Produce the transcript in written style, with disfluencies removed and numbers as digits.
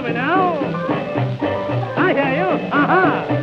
Now, I hear you, aha!